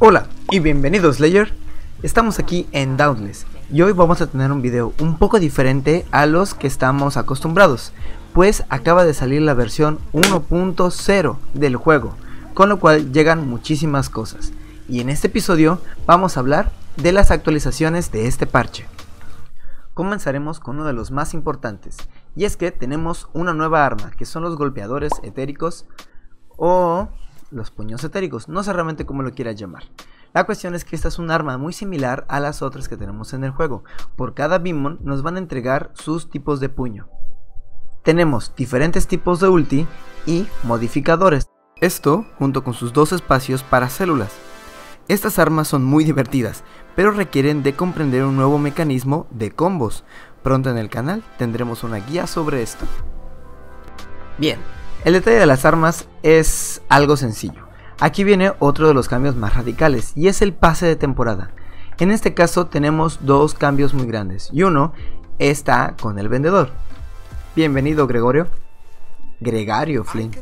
Hola y bienvenidos Slayer, estamos aquí en Dauntless y hoy vamos a tener un video un poco diferente a los que estamos acostumbrados, pues acaba de salir la versión 1.0 del juego, con lo cual llegan muchísimas cosas, y en este episodio vamos a hablar de las actualizaciones de este parche. Comenzaremos con uno de los más importantes, y es que tenemos una nueva arma que son los golpeadores etéricos o los puños etéricos, no sé realmente cómo lo quieras llamar. La cuestión es que esta es un arma muy similar a las otras que tenemos en el juego. Por cada Bimon nos van a entregar sus tipos de puño. Tenemos diferentes tipos de ulti y modificadores, esto junto con sus dos espacios para células. Estas armas son muy divertidas, pero requieren de comprender un nuevo mecanismo de combos. Pronto en el canal tendremos una guía sobre esto. Bien. El detalle de las armas es algo sencillo. Aquí viene otro de los cambios más radicales y es el pase de temporada. En este caso tenemos dos cambios muy grandes y uno está con el vendedor. Bienvenido Gregario Flynn.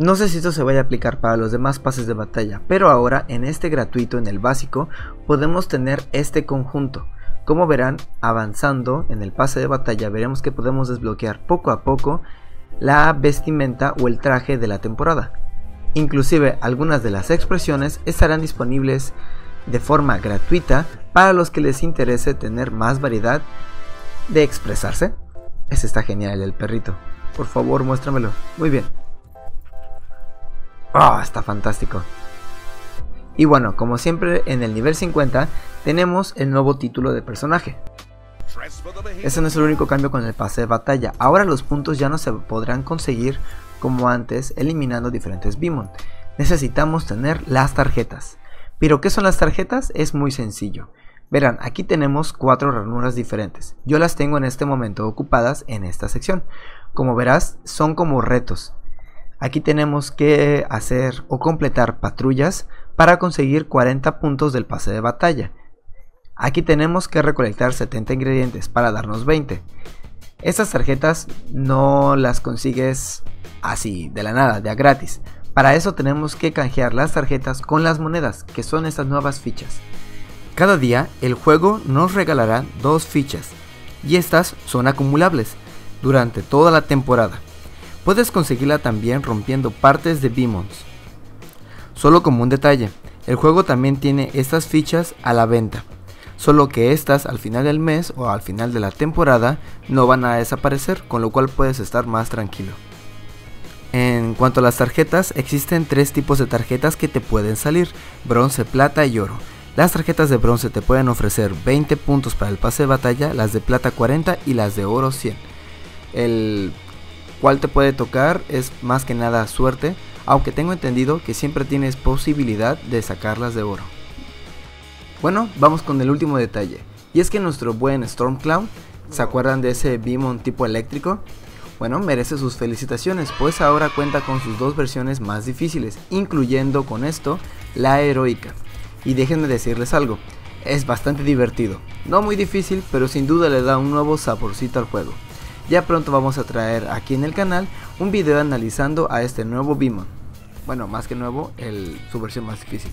No sé si esto se vaya a aplicar para los demás pases de batalla, pero ahora en este gratuito, en el básico, podemos tener este conjunto. Como verán, avanzando en el pase de batalla veremos que podemos desbloquear poco a poco la vestimenta o el traje de la temporada. Inclusive algunas de las expresiones estarán disponibles de forma gratuita para los que les interese tener más variedad de expresarse. Este está genial, el perrito. Por favor, muéstramelo. Muy bien. ¡Ah, está fantástico! Y bueno, como siempre en el nivel 50 tenemos el nuevo título de personaje. Ese no es el único cambio con el pase de batalla. Ahora los puntos ya no se podrán conseguir como antes, eliminando diferentes Bimon. Necesitamos tener las tarjetas. ¿Pero qué son las tarjetas? Es muy sencillo. Verán, aquí tenemos 4 ranuras diferentes. Yo las tengo en este momento ocupadas en esta sección. Como verás, son como retos. Aquí tenemos que hacer o completar patrullas para conseguir 40 puntos del pase de batalla. Aquí tenemos que recolectar 70 ingredientes para darnos 20. Estas tarjetas no las consigues así, de la nada, de a gratis. Para eso tenemos que canjear las tarjetas con las monedas, que son estas nuevas fichas. Cada día el juego nos regalará 2 fichas, y estas son acumulables durante toda la temporada. Puedes conseguirla también rompiendo partes de Bimons. Solo como un detalle, el juego también tiene estas fichas a la venta. Solo que estas al final del mes o al final de la temporada no van a desaparecer, con lo cual puedes estar más tranquilo. En cuanto a las tarjetas, existen 3 tipos de tarjetas que te pueden salir: bronce, plata y oro. Las tarjetas de bronce te pueden ofrecer 20 puntos para el pase de batalla, las de plata 40 y las de oro 100. El cual te puede tocar es más que nada suerte, aunque tengo entendido que siempre tienes posibilidad de sacarlas de oro. Bueno, vamos con el último detalle, y es que nuestro buen Storm Clown, ¿se acuerdan de ese Bimon tipo eléctrico? Bueno, merece sus felicitaciones, pues ahora cuenta con sus 2 versiones más difíciles, incluyendo con esto, la heroica. Y déjenme decirles algo, es bastante divertido, no muy difícil, pero sin duda le da un nuevo saborcito al juego. Ya pronto vamos a traer aquí en el canal un video analizando a este nuevo Bimon. Bueno, más que nuevo, su versión más difícil.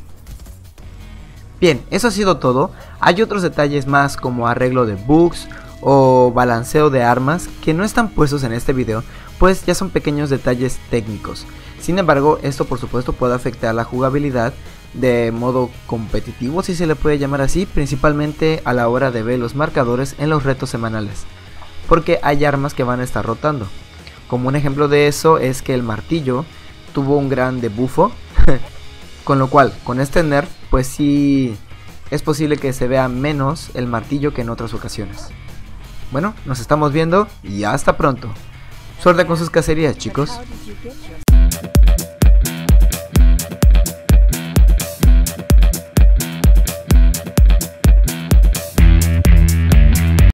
Bien, eso ha sido todo. Hay otros detalles más como arreglo de bugs o balanceo de armas que no están puestos en este video, pues ya son pequeños detalles técnicos. Sin embargo, esto por supuesto puede afectar la jugabilidad de modo competitivo, si se le puede llamar así, principalmente a la hora de ver los marcadores en los retos semanales, porque hay armas que van a estar rotando. Como un ejemplo de eso es que el martillo tuvo un gran debufo, con lo cual, con este nerf, pues sí es posible que se vea menos el martillo que en otras ocasiones. Bueno, nos estamos viendo y hasta pronto. Suerte con sus cacerías, chicos.